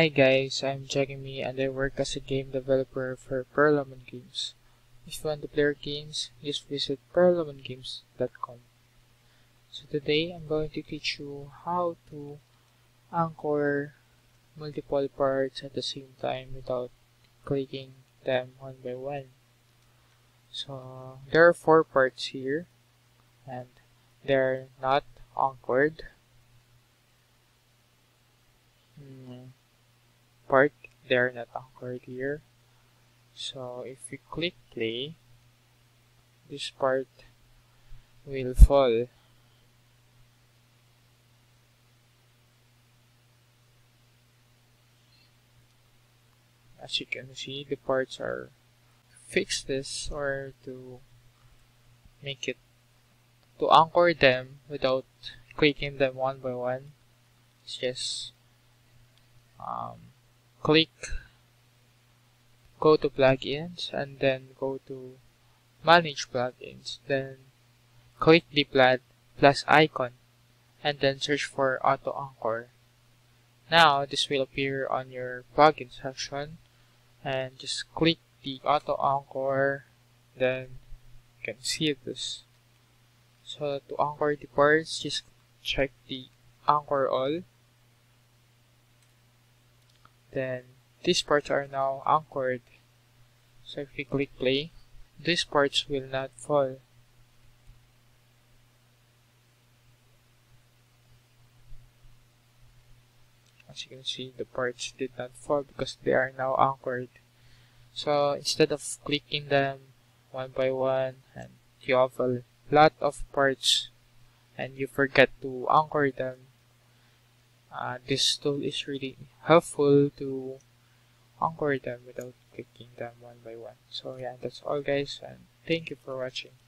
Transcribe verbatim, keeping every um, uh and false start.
Hi guys, I'm Jackie Mee and I work as a game developer for Pearl Lemon Games. If you want to play our games, just visit pearl lemon games dot com. So today, I'm going to teach you how to anchor multiple parts at the same time without clicking them one by one. So, there are four parts here and they are not anchored. Mm. part they're not anchored here, so if we click play, this part will fall. As you can see, the parts are fix this or to make it to anchor them without clicking them one by one. It's just um click, go to plugins, and then go to manage plugins, then click the plus icon and then search for auto anchor. Now this will appear on your plugin section, and just click the auto anchor, then you can see this. So to anchor the parts, just check the anchor all. Then these parts are now anchored. So if we click play, these parts will not fall. As you can see, the parts did not fall because they are now anchored. So instead of clicking them one by one, and you have a lot of parts and you forget to anchor them, Uh, this tool is really helpful to anchor them without clicking them one by one. So yeah, that's all guys, and thank you for watching.